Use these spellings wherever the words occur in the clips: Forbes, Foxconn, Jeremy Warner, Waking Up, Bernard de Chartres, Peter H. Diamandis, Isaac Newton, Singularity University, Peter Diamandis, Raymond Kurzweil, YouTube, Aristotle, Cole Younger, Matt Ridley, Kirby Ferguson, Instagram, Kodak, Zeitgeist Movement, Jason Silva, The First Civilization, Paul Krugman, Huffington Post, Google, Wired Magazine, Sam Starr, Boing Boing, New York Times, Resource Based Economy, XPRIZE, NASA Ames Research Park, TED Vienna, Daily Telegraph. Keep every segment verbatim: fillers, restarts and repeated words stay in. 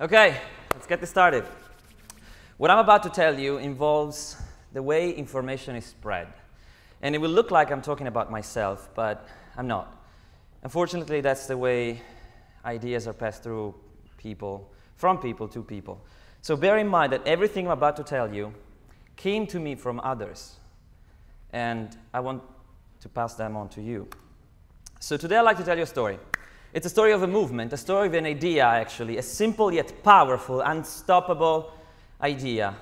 Okay, let's get this started. What I'm about to tell you involves the way information is spread. And it will look like I'm talking about myself, but I'm not. Unfortunately, that's the way ideas are passed through people, from people to people. So bear in mind that everything I'm about to tell you came to me from others, and I want to pass them on to you. So today I'd like to tell you a story. It's a story of a movement, a story of an idea, actually, a simple yet powerful, unstoppable idea.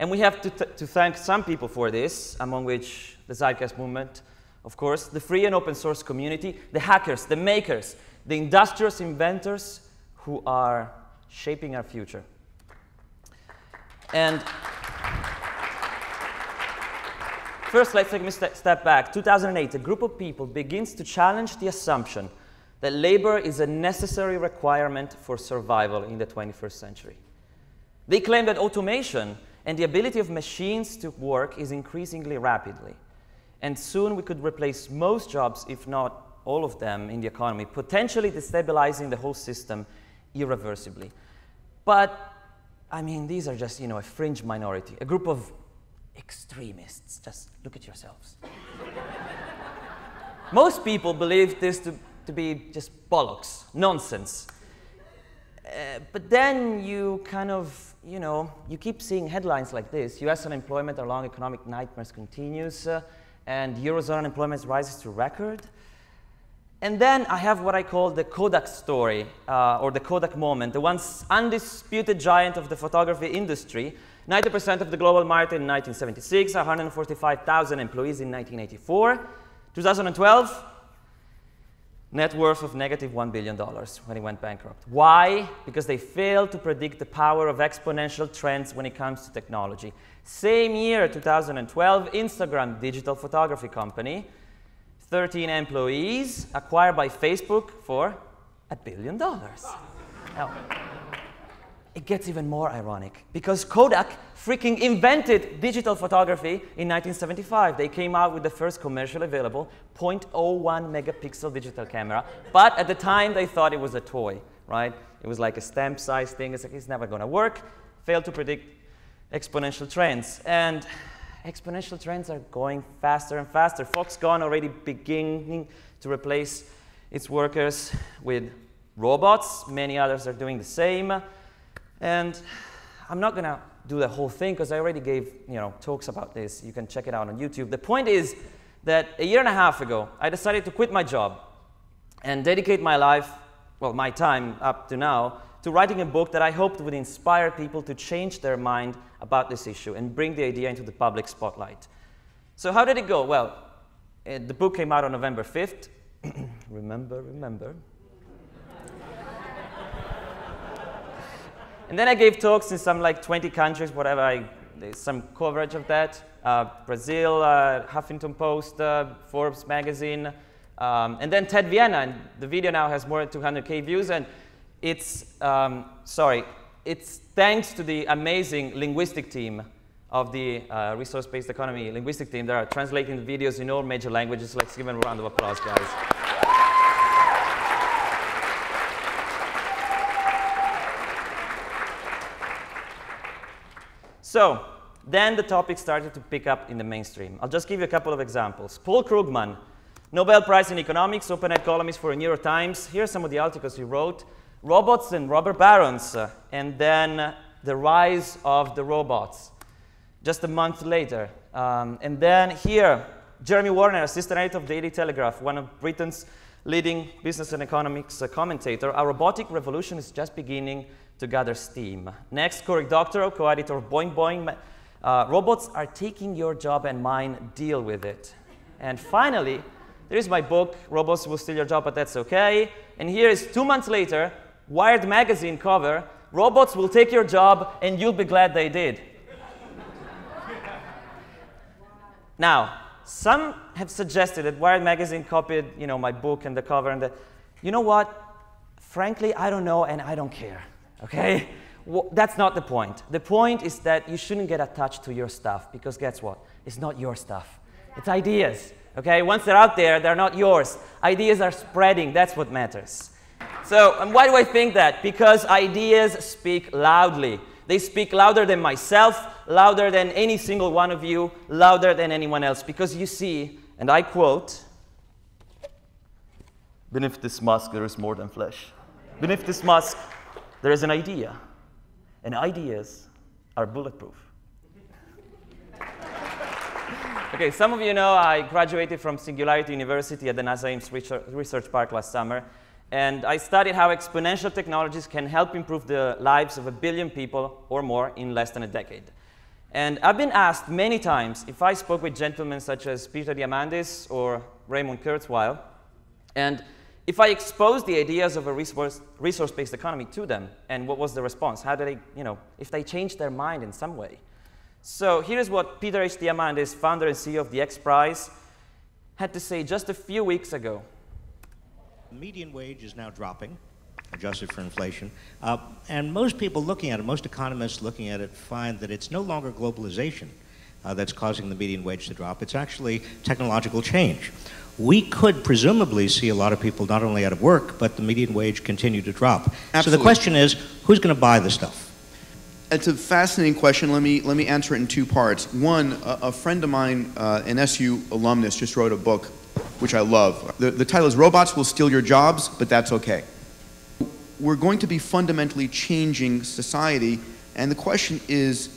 And we have to, th to thank some people for this, among which the Zeitgeist Movement, of course, the free and open source community, the hackers, the makers, the industrious inventors who are shaping our future. And first, let's take a step, step back. two thousand eight, a group of people begins to challenge the assumption that labor is a necessary requirement for survival in the twenty-first century. They claim that automation and the ability of machines to work is increasingly rapidly, and soon we could replace most jobs, if not all of them, in the economy, potentially destabilizing the whole system irreversibly. But, I mean, these are just, you know, a fringe minority, a group of extremists. Just look at yourselves. Most people believe this to to be just bollocks, nonsense. Uh, but then you kind of, you know, you keep seeing headlines like this. U S unemployment, our long economic nightmares continues, uh, and Eurozone unemployment rises to record. And then I have what I call the Kodak story, uh, or the Kodak moment, the once undisputed giant of the photography industry, ninety percent of the global market in nineteen seventy-six, one hundred forty-five thousand employees in nineteen eighty-four, two thousand twelve, net worth of negative one billion dollars when it went bankrupt. Why? Because they failed to predict the power of exponential trends when it comes to technology. Same year, two thousand twelve, Instagram, digital photography company, thirteen employees, acquired by Facebook for a billion dollars. Now, it gets even more ironic, because Kodak freaking invented digital photography in nineteen seventy-five. They came out with the first commercially available zero point zero one megapixel digital camera, but at the time they thought it was a toy, right? It was like a stamp-sized thing. It's like, it's never gonna work. Failed to predict exponential trends. And exponential trends are going faster and faster. Foxconn already beginning to replace its workers with robots. Many others are doing the same. And I'm not going to do the whole thing, because I already gave, you know, talks about this. You can check it out on YouTube. The point is that a year and a half ago, I decided to quit my job and dedicate my life, well, my time up to now, to writing a book that I hoped would inspire people to change their mind about this issue and bring the idea into the public spotlight. So how did it go? Well, uh, the book came out on November fifth. Remember, remember. And then I gave talks in some like twenty countries, whatever, I, there's some coverage of that. Uh, Brazil, uh, Huffington Post, uh, Forbes magazine, um, and then TED Vienna. And the video now has more than two hundred K views, and it's, um, sorry, it's thanks to the amazing linguistic team of the uh, Resource Based Economy linguistic team that are translating the videos in all major languages. Let's give them a round of applause, guys. So then the topic started to pick up in the mainstream. I'll just give you a couple of examples. Paul Krugman, Nobel Prize in Economics, open-ed columnist for New York Times. Here are some of the articles he wrote. Robots and robber barons, uh, and then uh, the rise of the robots, just a month later. Um, and then here, Jeremy Warner, assistant editor of Daily Telegraph, one of Britain's leading business and economics uh, commentator. Our robotic revolution is just beginning to gather steam. Next, Cory Doctorow, co-editor of Boing Boing. Uh, robots are taking your job and mine, deal with it. And finally, there is my book, Robots Will Steal Your Job, But That's Okay. And here is two months later, Wired Magazine cover, Robots Will Take Your Job and You'll Be Glad They Did. Now, some have suggested that Wired Magazine copied, you know, my book and the cover and the, you know what? Frankly, I don't know and I don't care. Okay? Well, that's not the point. The point is that you shouldn't get attached to your stuff, because guess what? It's not your stuff. It's ideas. Okay? Once they're out there, they're not yours. Ideas are spreading. That's what matters. So, and why do I think that? Because ideas speak loudly. They speak louder than myself, louder than any single one of you, louder than anyone else. Because you see, and I quote, beneath this mask there is more than flesh. Beneath this mask there is an idea. And ideas are bulletproof. Okay, some of you know I graduated from Singularity University at the NASA Ames Research Park last summer. And I studied how exponential technologies can help improve the lives of a billion people or more in less than a decade. And I've been asked many times if I spoke with gentlemen such as Peter Diamandis or Raymond Kurzweil, and if I exposed the ideas of a resource-based economy to them, and what was the response? How did they, you know, if they changed their mind in some way? So here's what Peter H. Diamandis, founder and C E O of the XPRIZE, had to say just a few weeks ago. Median wage is now dropping, adjusted for inflation, uh, and most people looking at it, most economists looking at it, find that it's no longer globalization uh, that's causing the median wage to drop. It's actually technological change. We could presumably see a lot of people not only out of work, but the median wage continue to drop. Absolutely. So the question is, who's going to buy the stuff? It's a fascinating question. Let me, let me answer it in two parts. One, a, a friend of mine, uh, an S U alumnus, just wrote a book which I love. The, the title is Robots Will Steal Your Jobs, but That's Okay. We're going to be fundamentally changing society, and the question is,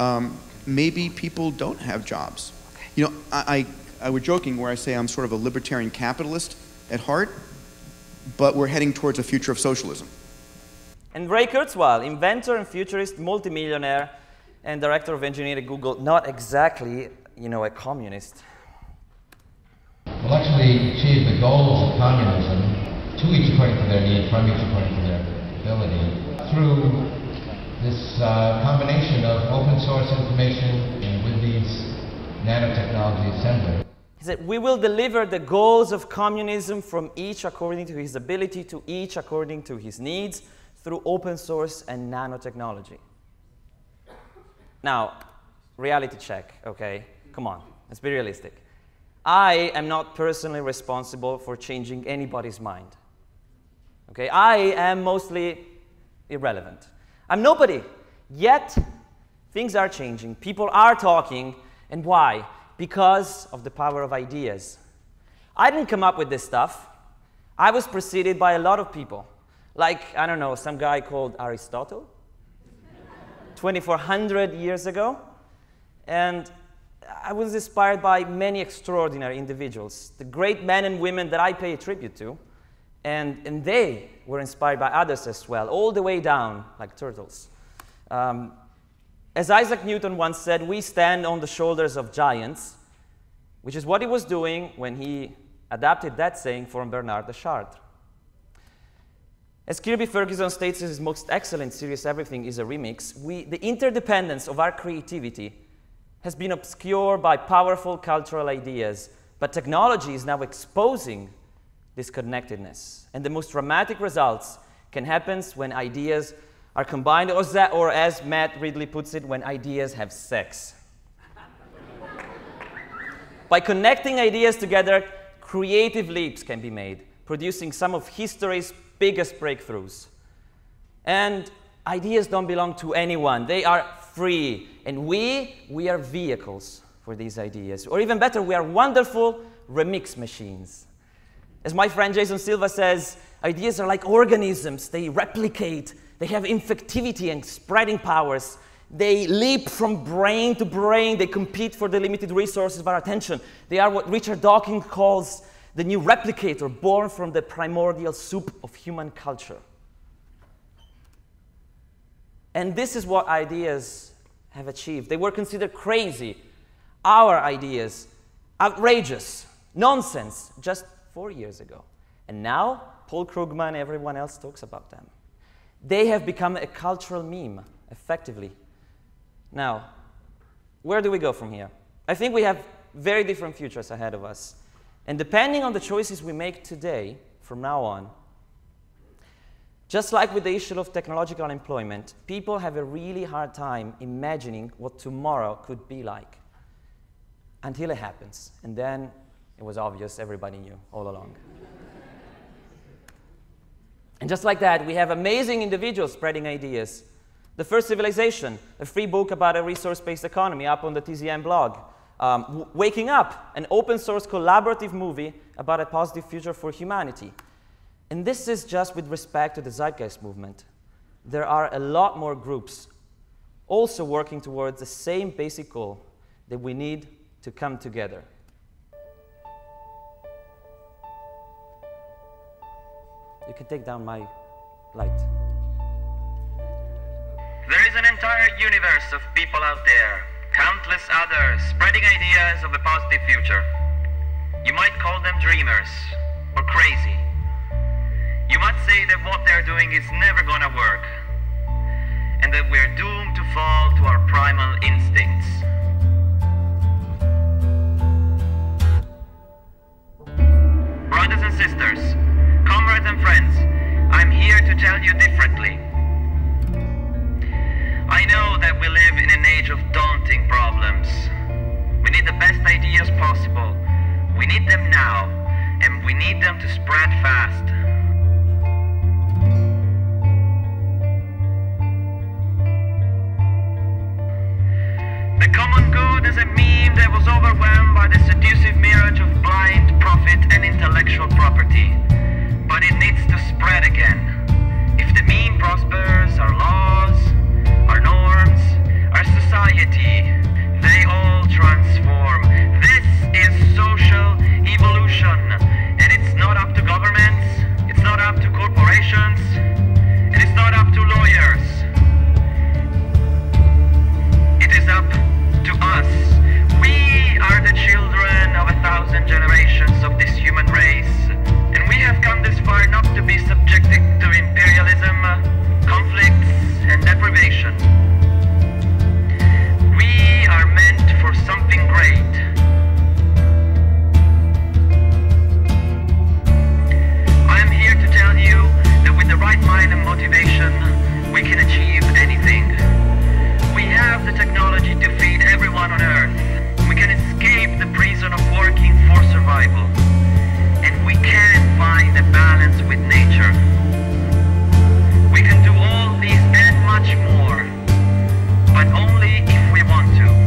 um, maybe people don't have jobs. Okay. You know, I, I, I was joking where I say I'm sort of a libertarian capitalist at heart, but we're heading towards a future of socialism. And Ray Kurzweil, inventor and futurist, multimillionaire, and director of engineering at Google, not exactly, you know, a communist. Well, actually, achieve the goals of communism, to each according to their need, from each according to their ability, through this uh, combination of open source information and with these nanotechnology assemblers. He said, we will deliver the goals of communism from each according to his ability, to each according to his needs, through open source and nanotechnology. Now, reality check, okay? Come on, let's be realistic. I am not personally responsible for changing anybody's mind. Okay, I am mostly irrelevant. I'm nobody. Yet, things are changing. People are talking. And why? Because of the power of ideas. I didn't come up with this stuff. I was preceded by a lot of people. Like, I don't know, some guy called Aristotle, twenty-four hundred years ago. And I was inspired by many extraordinary individuals, the great men and women that I pay tribute to, and, and they were inspired by others as well, all the way down, like turtles. Um, as Isaac Newton once said, we stand on the shoulders of giants, which is what he was doing when he adapted that saying from Bernard de Chartres. As Kirby Ferguson states in his most excellent series, Everything is a Remix, we, the interdependence of our creativity has been obscured by powerful cultural ideas, but technology is now exposing this connectedness. And the most dramatic results can happen when ideas are combined, or, that, or as Matt Ridley puts it, when ideas have sex. By connecting ideas together, creative leaps can be made, producing some of history's biggest breakthroughs. And ideas don't belong to anyone. They are free. And we, we are vehicles for these ideas. Or even better, we are wonderful remix machines. As my friend Jason Silva says, ideas are like organisms. They replicate. They have infectivity and spreading powers. They leap from brain to brain. They compete for the limited resources of our attention. They are what Richard Dawkins calls the new replicator, born from the primordial soup of human culture. And this is what ideas have achieved. They were considered crazy, our ideas, outrageous, nonsense, just four years ago. And now, Paul Krugman and everyone else talks about them. They have become a cultural meme, effectively. Now, where do we go from here? I think we have very different futures ahead of us. And depending on the choices we make today, from now on, just like with the issue of technological unemployment, people have a really hard time imagining what tomorrow could be like until it happens. And then it was obvious, everybody knew all along. And just like that, we have amazing individuals spreading ideas. The First Civilization, a free book about a resource-based economy up on the T Z M blog. Um, Waking Up, an open-source collaborative movie about a positive future for humanity. And this is just with respect to the Zeitgeist movement. There are a lot more groups also working towards the same basic goal, that we need to come together. You can take down my light. There is an entire universe of people out there, countless others, spreading ideas of a positive future. You might call them dreamers, or crazy. You might say that what they're doing is never gonna work, and that we're doomed to fall to our primal instincts. Brothers and sisters, comrades and friends, I'm here to tell you differently. I know that we live in an age of daunting problems. We need the best ideas possible. We need them now, and we need them to spread fast. The common good is a meme that was overwhelmed by the seductive mirage of blind profit and intellectual property. But it needs to spread again. If the meme prospers, our laws, our norms, our society, they all transform. This is social evolution, and it's not up to governments, it's not up to corporations, and it's not up to lawyers. It is up to us. We are the children of a thousand generations of this human race. And we have come this far not to be subjected to imperialism, conflicts, and deprivation. We are meant for something great. I am here to tell you that with the right mind and motivation, we can achieve anything. We have the technology to feed everyone on Earth. We can escape the prison of working for survival. And we can find a balance with nature. We can do all these and much more, but only if we want to.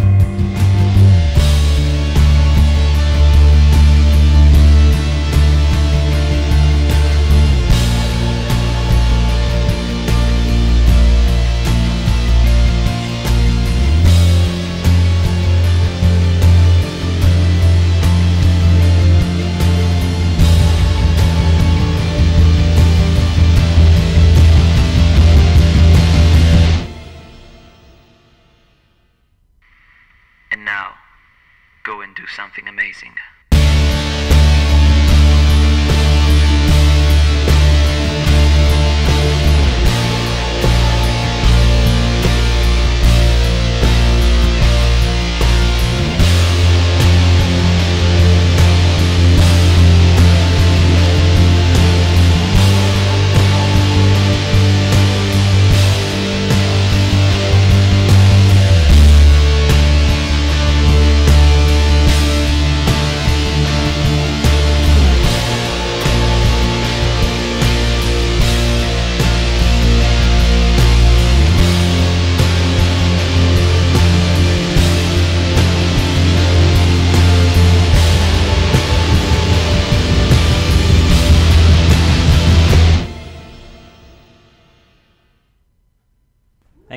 Something amazing.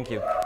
Thank you.